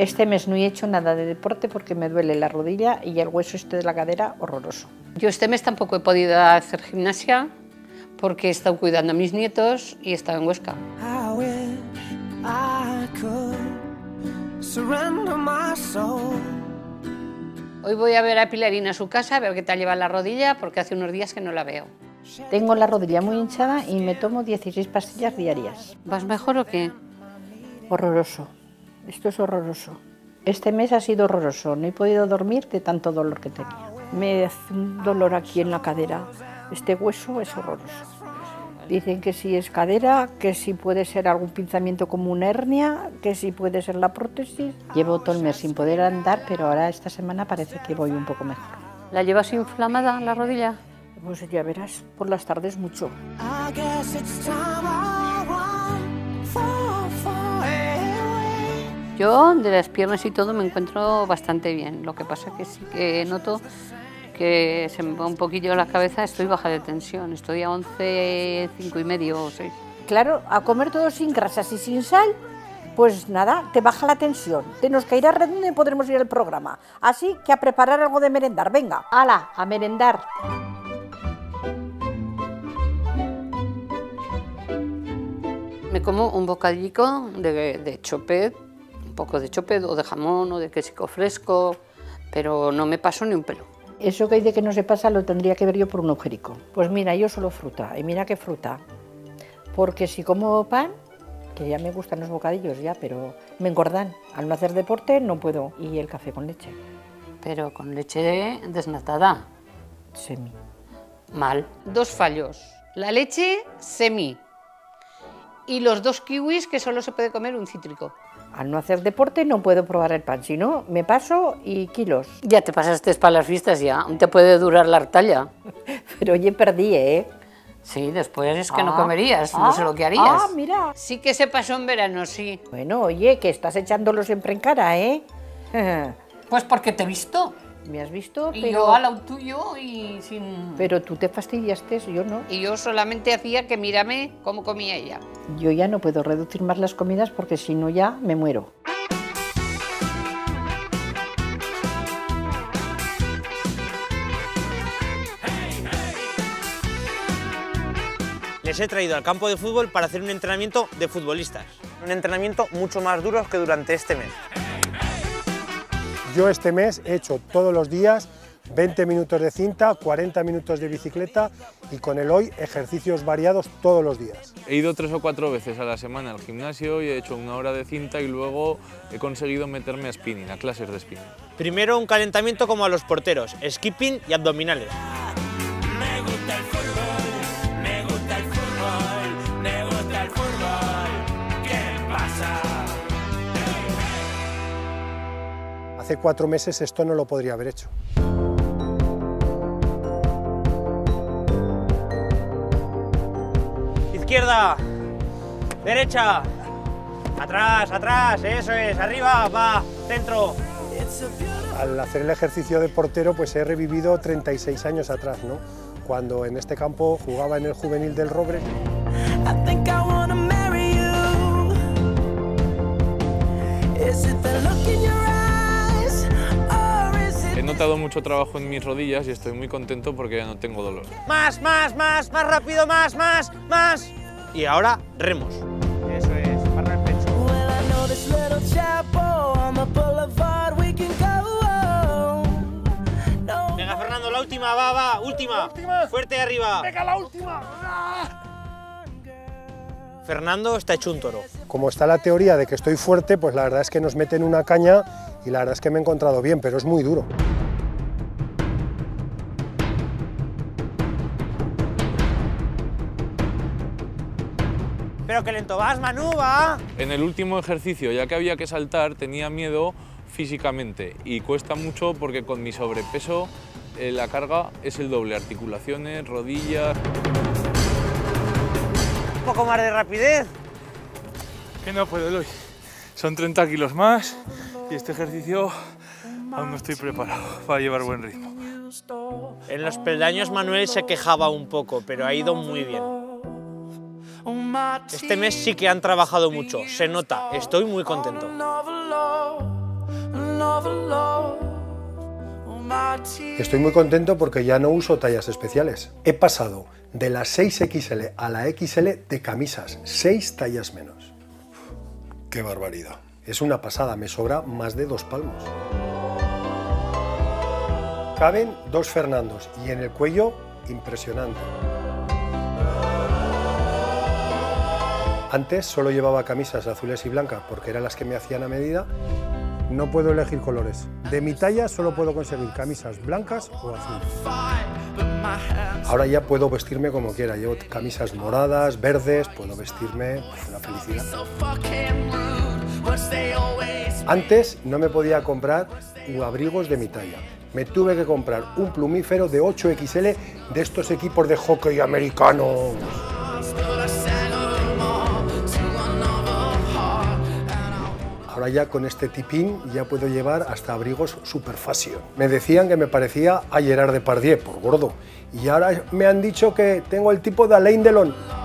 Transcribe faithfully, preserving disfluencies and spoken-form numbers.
Este mes no he hecho nada de deporte porque me duele la rodilla y el hueso este de la cadera horroroso. Yo este mes tampoco he podido hacer gimnasia porque he estado cuidando a mis nietos y he estado en Huesca. Hoy voy a ver a Pilarín a su casa, a ver qué tal lleva la rodilla, porque hace unos días que no la veo. Tengo la rodilla muy hinchada y me tomo dieciséis pastillas diarias. ¿Vas mejor o qué? Horroroso. Esto es horroroso. Este mes ha sido horroroso. No he podido dormir de tanto dolor que tenía. Me hace un dolor aquí en la cadera. Este hueso es horroroso. Dicen que si es cadera, que si puede ser algún pinzamiento como una hernia, que si puede ser la prótesis. Llevo todo el mes sin poder andar, pero ahora esta semana parece que voy un poco mejor. ¿La llevas inflamada la rodilla? Pues ya verás, por las tardes mucho. Yo de las piernas y todo me encuentro bastante bien, lo que pasa que sí que noto que se me va un poquillo la cabeza, estoy baja de tensión, estoy a once, cinco y medio o seis. Claro, a comer todo sin grasas y sin sal, pues nada, te baja la tensión, te nos caerá redondo y podremos ir al programa. Así que a preparar algo de merendar, venga, ¡hala, a merendar! Me como un bocadillo de, de chopet, un poco de chopet o de jamón o de queso fresco, pero no me paso ni un pelo. Eso que dice que no se pasa lo tendría que ver yo por un ojerico. Pues mira, yo solo fruta, y mira qué fruta, porque si como pan, que ya me gustan los bocadillos ya, pero me engordan, al no hacer deporte no puedo. Y el café con leche. Pero con leche desnatada. Semi. Mal. Dos fallos, la leche semi y los dos kiwis que solo se puede comer un cítrico. Al no hacer deporte no puedo probar el pan, si no me paso y kilos. Ya te pasaste para las fiestas ya, te puede durar la hartalla. Pero oye, perdí, ¿eh? Sí, después es que ah, no comerías, ah, no sé lo que harías. Ah, mira. Sí que se pasó en verano, sí. Bueno, oye, que estás echándolo siempre en cara, ¿eh? Pues porque te he visto. Me has visto, pero... Y yo al lado tuyo y sin... Pero tú te fastidiaste, yo no. Y yo solamente hacía que mírame cómo comía ella. Yo ya no puedo reducir más las comidas porque si no ya me muero. Les he traído al campo de fútbol para hacer un entrenamiento de futbolistas. Un entrenamiento mucho más duro que durante este mes. Yo este mes he hecho todos los días veinte minutos de cinta, cuarenta minutos de bicicleta y con el hoy ejercicios variados todos los días. He ido tres o cuatro veces a la semana al gimnasio y he hecho una hora de cinta y luego he conseguido meterme a spinning, a clases de spinning. Primero un calentamiento como a los porteros, skipping y abdominales. Me gusta el fútbol, me gusta el fútbol, me gusta el fútbol, ¿qué pasa? Hace cuatro meses esto no lo podría haber hecho. Izquierda, derecha, atrás, atrás, eso es, arriba, va, centro. Al hacer el ejercicio de portero pues he revivido treinta y seis años atrás, ¿no? Cuando en este campo jugaba en el juvenil del Robres. He notado mucho trabajo en mis rodillas y estoy muy contento porque ya no tengo dolor. Más, más, más, más rápido, más, más, más. Y ahora remos. Eso es, barra el pecho. Venga, Fernando, la última, va, va, última. última. Fuerte arriba. Venga, la última. Ah. Fernando está hecho un toro. Como está la teoría de que estoy fuerte, pues la verdad es que nos meten una caña y la verdad es que me he encontrado bien, pero es muy duro. Pero qué lento vas, Manu, va. En el último ejercicio, ya que había que saltar, tenía miedo físicamente y cuesta mucho porque con mi sobrepeso eh, la carga es el doble, articulaciones, rodillas... Un poco más de rapidez. Que no puedo, Luis. Son treinta kilos más. Y este ejercicio aún no estoy preparado para llevar buen ritmo. En los peldaños Manuel se quejaba un poco, pero ha ido muy bien. Este mes sí que han trabajado mucho, se nota, estoy muy contento. Estoy muy contento porque ya no uso tallas especiales. He pasado de la seis equis ele a la equis ele de camisas, seis tallas menos. ¡Qué barbaridad! Es una pasada, me sobra más de dos palmos. Caben dos Fernandos y en el cuello, impresionante. Antes solo llevaba camisas azules y blancas porque eran las que me hacían a medida. No puedo elegir colores. De mi talla solo puedo conseguir camisas blancas o azules. Ahora ya puedo vestirme como quiera. Llevo camisas moradas, verdes, puedo vestirme con la felicidad. Antes no me podía comprar abrigos de mi talla. Me tuve que comprar un plumífero de ocho equis ele de estos equipos de hockey americanos. Ahora ya con este tipín ya puedo llevar hasta abrigos super fashion. Me decían que me parecía a Gerard Depardieu, por gordo. Y ahora me han dicho que tengo el tipo de Alain Delon.